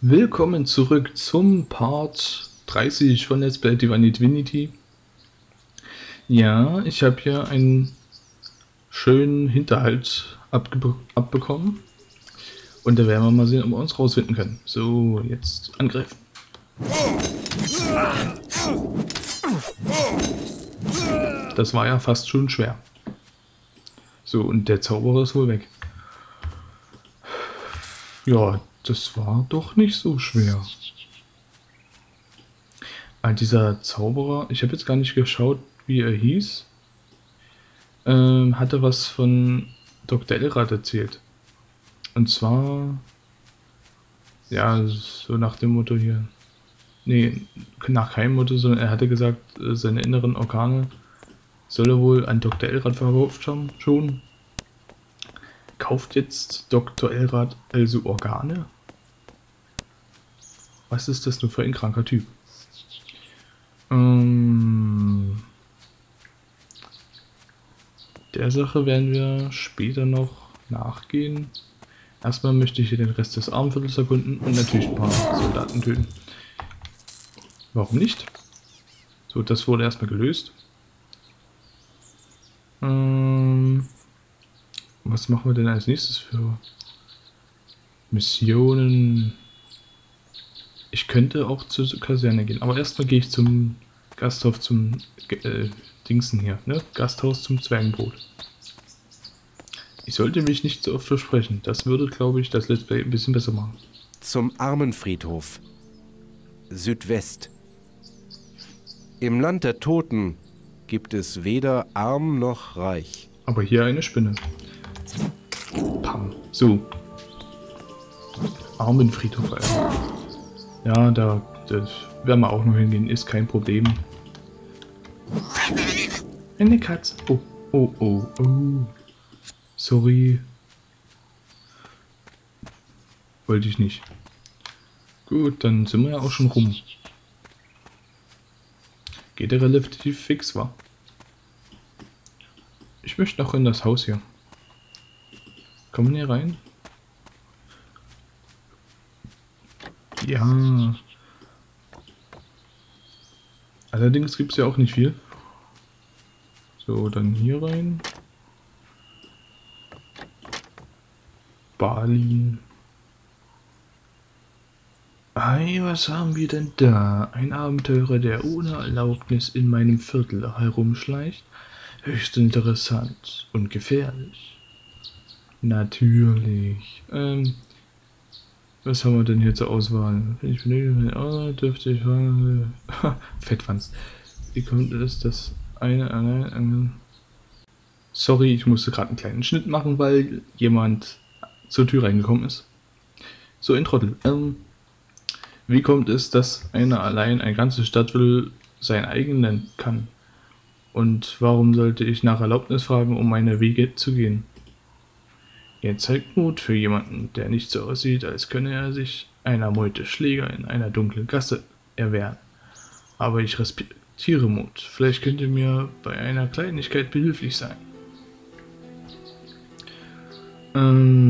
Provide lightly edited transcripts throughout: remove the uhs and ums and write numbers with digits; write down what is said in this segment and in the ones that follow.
Willkommen zurück zum Part 30 von Let's Play Divine Divinity. Ja, ich habe hier einen schönen Hinterhalt abbekommen. Und da werden wir mal sehen, ob wir uns rausfinden können. So, jetzt angreifen. Das war ja fast schon schwer. So, und der Zauberer ist wohl weg. Ja, das war doch nicht so schwer. Ah, dieser Zauberer, ich habe jetzt gar nicht geschaut, wie er hieß, hatte was von Dr. Elrad erzählt. Und zwar, ja, so nach dem Motto hier, nee, nach keinem Motto, sondern er hatte gesagt, seine inneren Organe soll er wohl an Dr. Elrad verkauft haben, schon. Kauft jetzt Dr. Elrad also Organe? Was ist das nur für ein kranker Typ? Der Sache werden wir später noch nachgehen. Erstmal möchte ich hier den Rest des Armviertels erkunden und natürlich ein paar Soldaten töten. Warum nicht? So, das wurde erstmal gelöst. Was machen wir denn als nächstes für Missionen? Ich könnte auch zur Kaserne gehen, aber erstmal gehe ich zum Gasthof, zum Dingsen hier, ne? Gasthaus zum Zwergenbrot. Ich sollte mich nicht so oft versprechen. Das würde, glaube ich, das Let's Play ein bisschen besser machen. Zum Armenfriedhof. Südwest. Im Land der Toten gibt es weder arm noch reich. Aber hier eine Spinne. Pam. So. Armenfriedhof, Alter. Ja, da werden wir auch noch hingehen. Ist kein Problem. Eine Katze. Oh, oh, oh, oh. Sorry. Wollte ich nicht. Gut, dann sind wir ja auch schon rum. Geht ja relativ fix, wa? Ich möchte noch in das Haus hier. Kann man hier rein? Ja. Allerdings gibt es ja auch nicht viel. So, dann hier rein. Balin. Ei, was haben wir denn da? Ein Abenteurer, der ohne Erlaubnis in meinem Viertel herumschleicht? Höchst interessant und gefährlich. Natürlich. Was haben wir denn hier zur Auswahl? Ich bin dürfte ich fahren. Fettwanz. Wie kommt es, dass eine. Sorry, ich musste gerade einen kleinen Schnitt machen, weil jemand zur Tür reingekommen ist. So ein Trottel. Wie kommt es, dass einer allein ein ganzes Stadtviertel sein eigen nennen kann? Und warum sollte ich nach Erlaubnis fragen, um meine Wege zu gehen? Er zeigt Mut für jemanden, der nicht so aussieht, als könne er sich einer Meute Schläger in einer dunklen Gasse erwehren. Aber ich respektiere Mut. Vielleicht könnt ihr mir bei einer Kleinigkeit behilflich sein.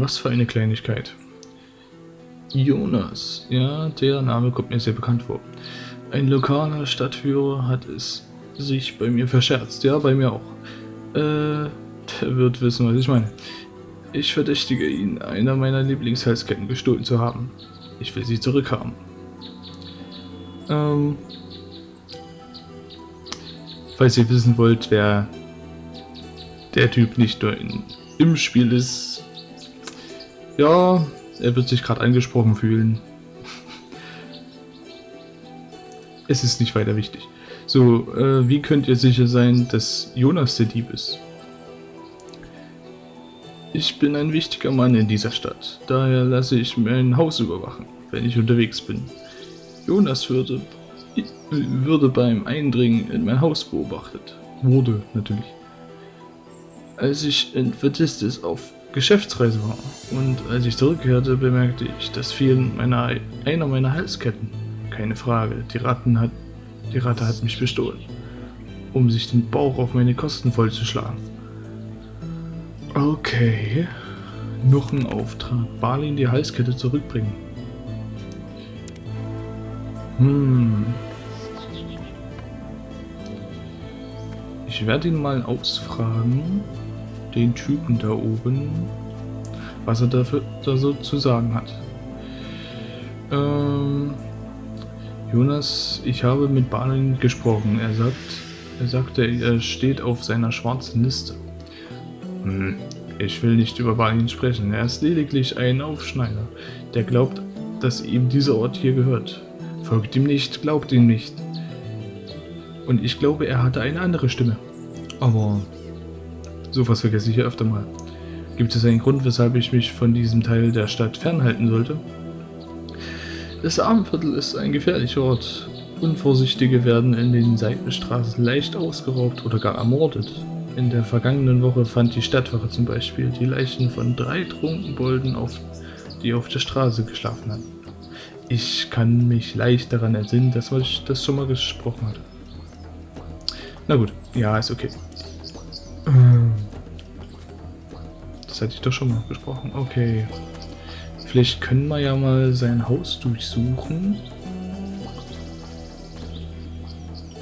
Was für eine Kleinigkeit? Jonas, ja, der Name kommt mir sehr bekannt vor. Ein lokaler Stadtführer hat es sich bei mir verscherzt, ja, bei mir auch. Der wird wissen, was ich meine. Ich verdächtige ihn, einer meiner Lieblingshalsketten gestohlen zu haben. Ich will sie zurückhaben. Falls ihr wissen wollt, wer der Typ nicht nur im Spiel ist, ja, er wird sich gerade angesprochen fühlen. Es ist nicht weiter wichtig. So, wie könnt ihr sicher sein, dass Jonas der Dieb ist? Ich bin ein wichtiger Mann in dieser Stadt, daher lasse ich mein Haus überwachen, wenn ich unterwegs bin. Jonas würde beim Eindringen in mein Haus beobachtet. Wurde, natürlich. Als ich in Vertistis auf Geschäftsreise war und als ich zurückkehrte, bemerkte ich, dass vielen einer meiner Halsketten, keine Frage, die Ratte hat mich bestohlen, um sich den Bauch auf meine Kosten vollzuschlagen. Okay, noch ein Auftrag, Balin die Halskette zurückbringen. Ich werde ihn mal ausfragen, den Typen da oben, was er dafür da so zu sagen hat. Jonas, ich habe mit Balin gesprochen. Er sagte, er steht auf seiner schwarzen Liste. Ich will nicht über Balin sprechen. Er ist lediglich ein Aufschneider, der glaubt, dass ihm dieser Ort hier gehört. Folgt ihm nicht, glaubt ihm nicht. Und ich glaube, er hatte eine andere Stimme. Aber sowas vergesse ich ja öfter mal. Gibt es einen Grund, weshalb ich mich von diesem Teil der Stadt fernhalten sollte? Das Abendviertel ist ein gefährlicher Ort. Unvorsichtige werden in den Seitenstraßen leicht ausgeraubt oder gar ermordet. In der vergangenen Woche fand die Stadtwache zum Beispiel die Leichen von 3 Trunkenbolden, die auf der Straße geschlafen hatten. Ich kann mich leicht daran entsinnen, dass ich das schon mal gesprochen hatte. Na gut, ja, ist okay. Das hatte ich doch schon mal gesprochen. Okay. Vielleicht können wir ja mal sein Haus durchsuchen.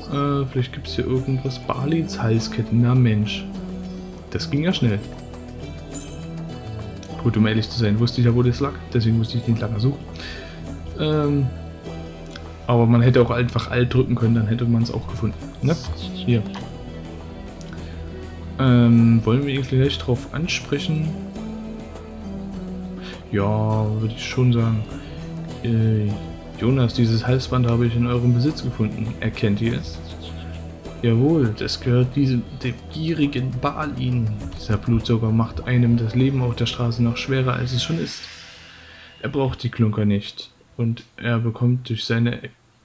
Vielleicht gibt es hier irgendwas. Balins Halsketten. Na Mensch. Das ging ja schnell. Gut, um ehrlich zu sein, wusste ich ja, wo das lag. Deswegen musste ich nicht lange suchen. Aber man hätte auch einfach Alt drücken können, dann hätte man es auch gefunden. Ne? Hier. Wollen wir gleich drauf ansprechen? Ja, würde ich schon sagen. Jonas, dieses Halsband habe ich in eurem Besitz gefunden. Erkennt ihr es? Jawohl, das gehört dem gierigen Balin. Dieser Blutsauger macht einem das Leben auf der Straße noch schwerer, als es schon ist. Er braucht die Klunker nicht. Und er bekommt durch seine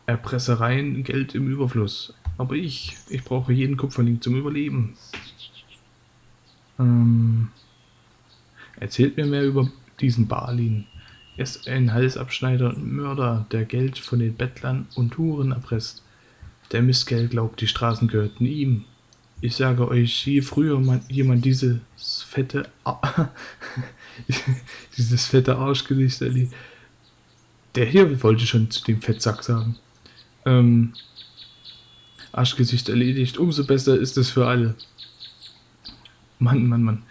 Erpressereien Geld im Überfluss. Aber ich brauche jeden Kupferling zum Überleben. Erzählt mir mehr über diesen Balin. Er ist ein Halsabschneider und Mörder, der Geld von den Bettlern und Huren erpresst. Der Missgeld glaubt, die Straßen gehörten ihm. Ich sage euch, je früher jemand dieses fette Arschgesicht erlebt. Der hier wollte schon zu dem Fettsack sagen. Arschgesicht erledigt, umso besser ist es für alle. Mann, Mann, Mann.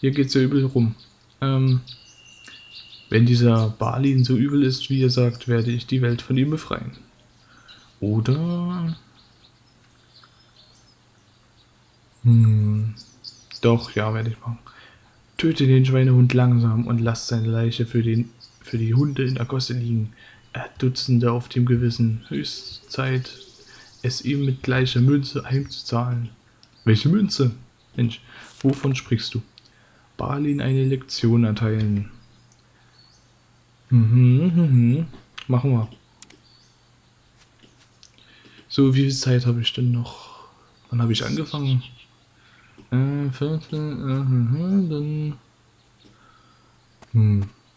Hier geht's ja übel rum. Wenn dieser Balin so übel ist, wie er sagt, werde ich die Welt von ihm befreien. Oder? Doch, ja, werde ich machen. Töte den Schweinehund langsam und lasst seine Leiche für die Hunde in der Gosse liegen. Er hat Dutzende auf dem Gewissen. Höchste Zeit, es ihm mit gleicher Münze heimzuzahlen. Welche Münze? Mensch, wovon sprichst du? Balin eine Lektion erteilen. Machen wir. So, wie viel Zeit habe ich denn noch? Wann habe ich angefangen?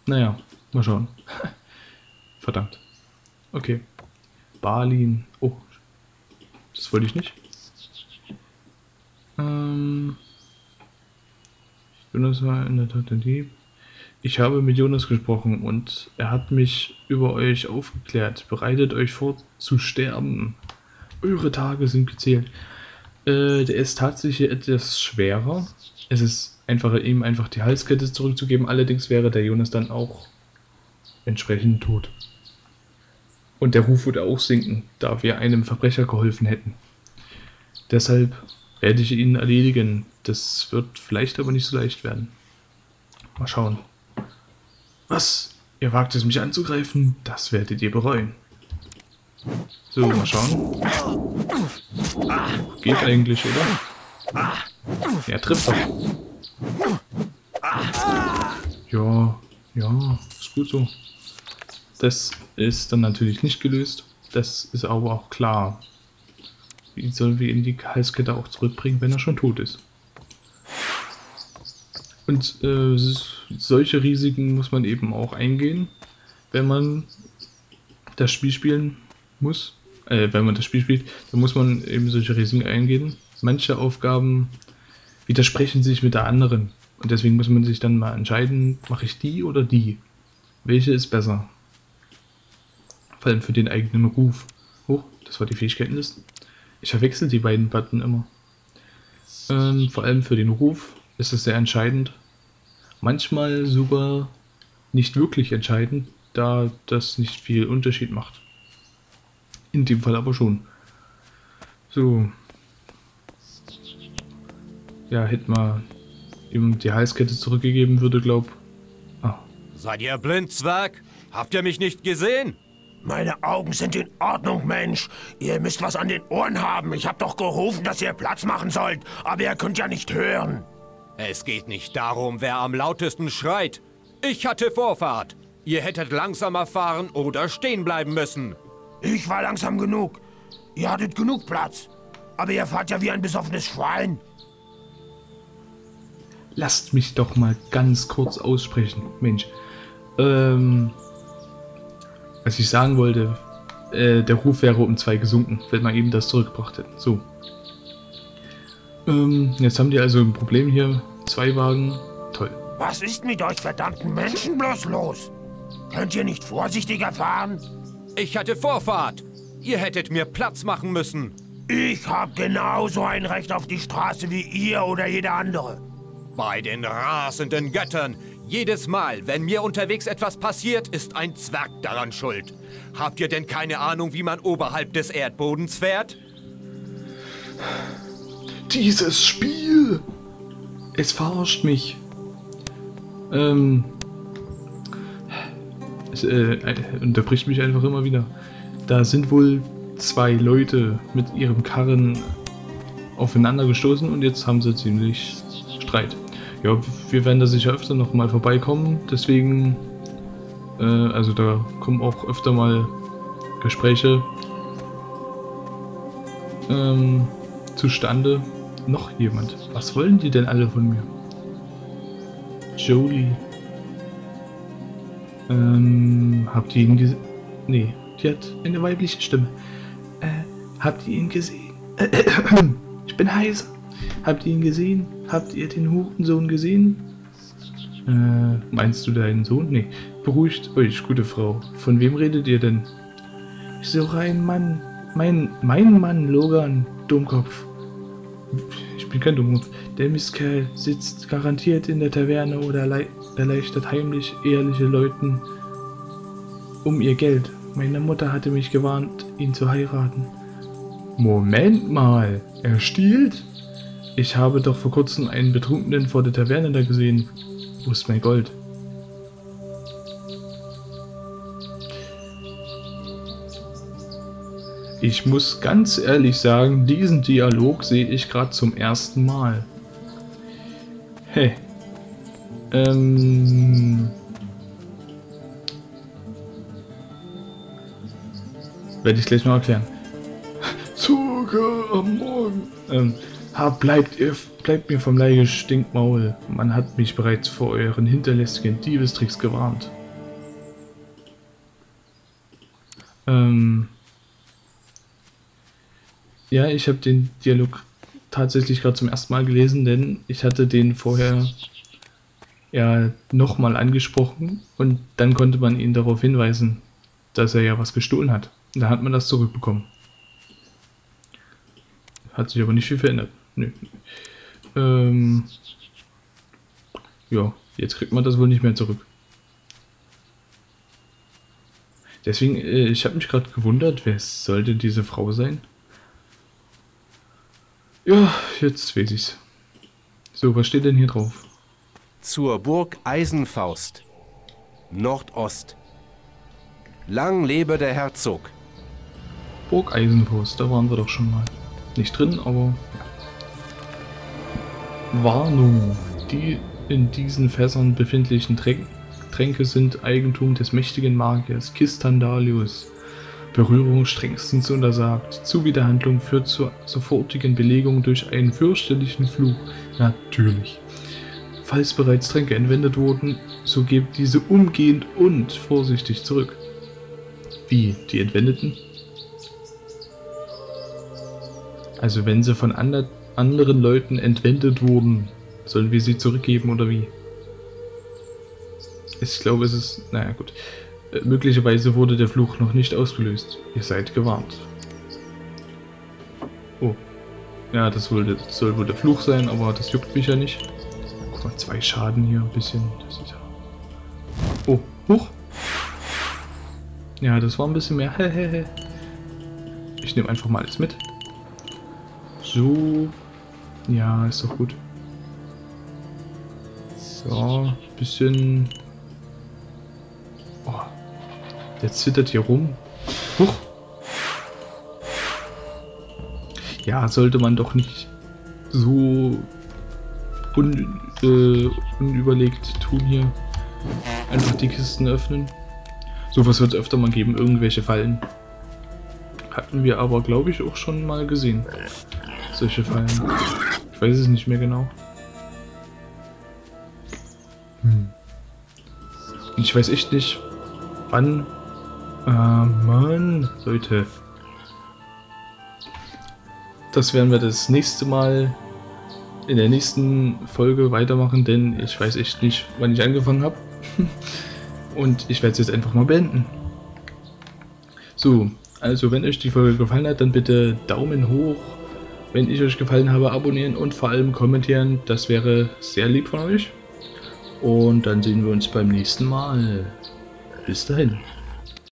Naja, mal schauen. Verdammt. Okay. Balin. Oh, das wollte ich nicht. Jonas war in der Tat ein Dieb. Ich habe mit Jonas gesprochen und er hat mich über euch aufgeklärt. Bereitet euch vor zu sterben. Eure Tage sind gezählt. Der ist tatsächlich etwas schwerer. Es ist einfacher, ihm einfach die Halskette zurückzugeben. Allerdings wäre der Jonas dann auch entsprechend tot. Und der Ruf würde auch sinken, da wir einem Verbrecher geholfen hätten. Deshalb werde ich ihn erledigen. Das wird vielleicht aber nicht so leicht werden. Mal schauen. Was? Ihr wagt es, mich anzugreifen? Das werdet ihr bereuen. So, mal schauen. Geht eigentlich, oder? Ja, trifft doch. Ja, ja, ist gut so. Das ist dann natürlich nicht gelöst. Das ist aber auch klar. Wie sollen wir ihn die Halskette auch zurückbringen, wenn er schon tot ist? Und solche Risiken muss man eben auch eingehen, wenn man das Spiel spielen muss. Wenn man das Spiel spielt, dann muss man eben solche Risiken eingehen. Manche Aufgaben widersprechen sich mit der anderen. Und deswegen muss man sich dann mal entscheiden, mache ich die oder die? Welche ist besser? abfallen für den eigenen Ruf. Oh, das war die Fähigkeitenliste. Ich verwechsel die beiden Button immer. Vor allem für den Ruf ist es sehr entscheidend. Manchmal sogar nicht wirklich entscheidend, da das nicht viel Unterschied macht. In dem Fall aber schon. So. Ja, hätte mal ihm die Halskette zurückgegeben würde, glaub. Ah. Seid ihr blind, Zwerg? Habt ihr mich nicht gesehen? Meine Augen sind in Ordnung, Mensch. Ihr müsst was an den Ohren haben. Ich hab doch gerufen, dass ihr Platz machen sollt. Aber ihr könnt ja nicht hören. Es geht nicht darum, wer am lautesten schreit. Ich hatte Vorfahrt. Ihr hättet langsamer fahren oder stehen bleiben müssen. Ich war langsam genug. Ihr hattet genug Platz. Aber ihr fahrt ja wie ein besoffenes Schwein. Lasst mich doch mal ganz kurz aussprechen. Mensch. Was ich sagen wollte, der Ruf wäre um 2 gesunken, wenn man eben das zurückgebracht hätte. So. Jetzt haben die also ein Problem hier. 2 Wagen. Toll. Was ist mit euch verdammten Menschen bloß los? Könnt ihr nicht vorsichtiger fahren? Ich hatte Vorfahrt. Ihr hättet mir Platz machen müssen. Ich habe genauso ein Recht auf die Straße wie ihr oder jeder andere. Bei den rasenden Göttern. Jedes Mal, wenn mir unterwegs etwas passiert, ist ein Zwerg daran schuld. Habt ihr denn keine Ahnung, wie man oberhalb des Erdbodens fährt? Dieses Spiel! Es verarscht mich. Es unterbricht mich einfach immer wieder. Da sind wohl 2 Leute mit ihrem Karren aufeinander gestoßen und jetzt haben sie ziemlich Streit. Ja, wir werden da sicher öfter noch mal vorbeikommen, deswegen, also da kommen auch öfter mal Gespräche zustande. Noch jemand. Was wollen die denn alle von mir? Jolie. Habt ihr ihn gesehen? Nee, die hat eine weibliche Stimme. Habt ihr ihn gesehen? Ich bin heiser. Habt ihr ihn gesehen? Habt ihr den Hurensohn gesehen? Meinst du deinen Sohn? Nee. Beruhigt euch, gute Frau. Von wem redet ihr denn? Ich suche einen Mann. Mein Mann, Logan, Dummkopf. Ich bin kein Dummkopf. Der Mistkerl sitzt garantiert in der Taverne oder erleichtert heimlich ehrliche Leuten um ihr Geld. Meine Mutter hatte mich gewarnt, ihn zu heiraten. Moment mal, er stiehlt? Ich habe doch vor kurzem einen Betrunkenen vor der Taverne da gesehen. Wo ist mein Gold? Ich muss ganz ehrlich sagen, diesen Dialog sehe ich gerade zum ersten Mal. Hey. Werde ich gleich mal erklären. Zucker am Morgen. Bleibt mir vom Leibe, Stinkmaul. Man hat mich bereits vor euren hinterlästigen Diebestricks gewarnt. Ja, ich habe den Dialog tatsächlich gerade zum ersten Mal gelesen, denn ich hatte den vorher ja nochmal angesprochen und dann konnte man ihn darauf hinweisen, dass er ja was gestohlen hat. Da hat man das zurückbekommen. Hat sich aber nicht viel verändert. Nö. Ja, jetzt kriegt man das wohl nicht mehr zurück. Deswegen, ich habe mich gerade gewundert, wer sollte diese Frau sein? Ja, jetzt weiß ich's. So, was steht denn hier drauf? Zur Burg Eisenfaust. Nordost. Lang lebe der Herzog. Burg Eisenfaust, da waren wir doch schon mal. Nicht drin, aber ja. Warnung. Die in diesen Fässern befindlichen Tränke sind Eigentum des mächtigen Magiers Kistandalius. Berührung strengstens untersagt. Zuwiderhandlung führt zur sofortigen Belegung durch einen fürchterlichen Fluch. Natürlich. Falls bereits Tränke entwendet wurden, so gebt diese umgehend und vorsichtig zurück. Wie? Die Entwendeten? Also wenn sie von anderen Leuten entwendet wurden, sollen wir sie zurückgeben oder wie? Ich glaube, es ist... Naja, gut. Möglicherweise wurde der Fluch noch nicht ausgelöst. Ihr seid gewarnt. Oh. Ja, das soll wohl der Fluch sein, aber das juckt mich ja nicht. Guck mal, 2 Schaden hier, ein bisschen. Das ist ja... Oh, hoch! Ja, das war ein bisschen mehr. Ich nehme einfach mal alles mit. So. Ja, ist doch gut. So, ein bisschen... Oh, der zittert hier rum. Huch. Ja, sollte man doch nicht so unüberlegt tun hier. Einfach die Kisten öffnen. Sowas wird es öfter mal geben, irgendwelche Fallen. Hatten wir aber, glaube ich, auch schon mal gesehen. Solche Fallen. Ich weiß es nicht mehr genau. Ich weiß echt nicht, wann man sollte. Das werden wir das nächste Mal in der nächsten Folge weitermachen, denn ich weiß echt nicht, wann ich angefangen habe. Und ich werde es jetzt einfach mal beenden. So, also wenn euch die Folge gefallen hat, dann bitte Daumen hoch. Wenn ich euch gefallen habe, abonnieren und vor allem kommentieren. Das wäre sehr lieb von euch. Und dann sehen wir uns beim nächsten Mal. Bis dahin.